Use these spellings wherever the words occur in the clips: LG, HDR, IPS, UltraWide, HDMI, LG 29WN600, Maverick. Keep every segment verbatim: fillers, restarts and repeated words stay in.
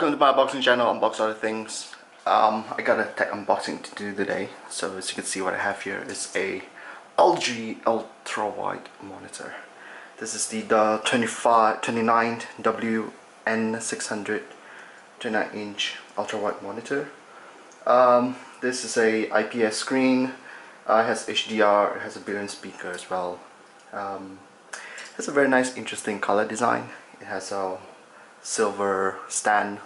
Welcome to my unboxing channel, unbox other things. Um, I got a tech unboxing to do today, so as you can see what I have here is a L G ultrawide monitor. This is the, the twenty-nine W N six hundred twenty-nine inch ultrawide monitor. Um, this is a I P S screen, uh, it has H D R, it has a built-in speaker as well. Um, it has a very nice interesting color design. It has a silver stand,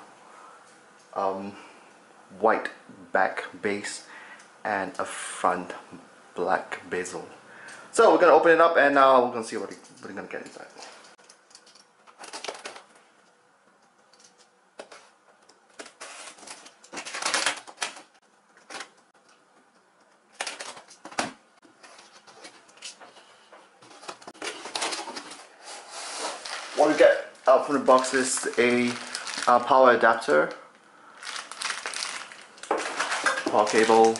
um, white back base, and a front black bezel. So we're gonna open it up and now uh, we're gonna see what we're gonna get inside. What we get out from the box is a uh, power adapter, power cable.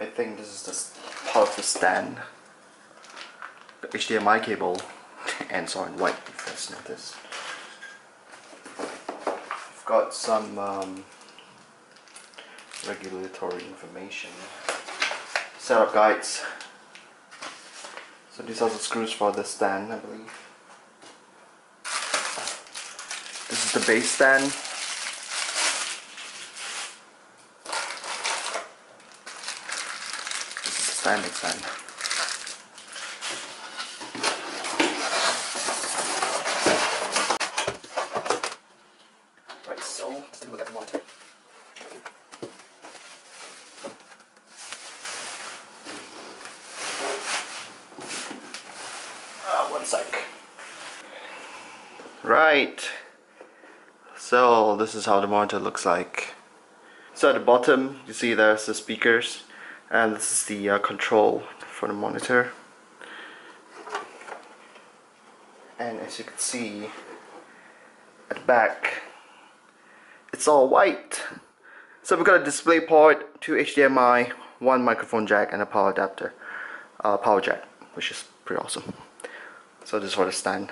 I think this is the part of the stand, the H D M I cable, and so on. White, if you guys notice. I've got some um, regulatory information, setup guides. So these are the screws for the stand, I believe. This is the base stand. This is the standing stand. Right, so let's take a look at the monitor. Like. Right, so this is how the monitor looks like. So at the bottom you see there's the speakers, and this is the uh, control for the monitor, and as you can see at the back it's all white. So we've got a display port, two H D M I, one microphone jack, and a power adapter, uh, power jack, which is pretty awesome. So this is for the stand.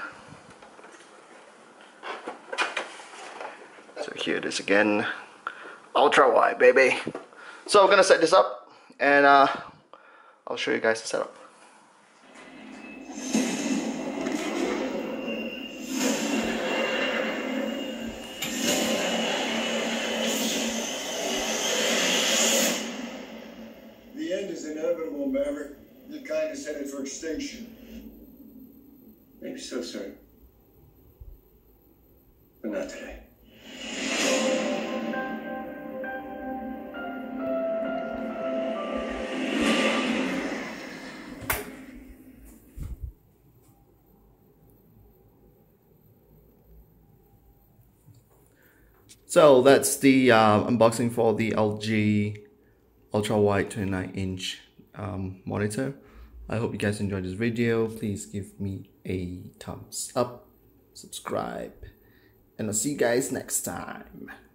So here it is again, ultra wide, baby. So we're gonna set this up, and uh, I'll show you guys the setup. The end is inevitable, Maverick. Your kind is headed for extinction. Maybe so soon, but not today. So that's the uh, unboxing for the L G ultrawide twenty-nine inch um, monitor. I hope you guys enjoyed this video. Please give me a thumbs up, subscribe, and I'll see you guys next time.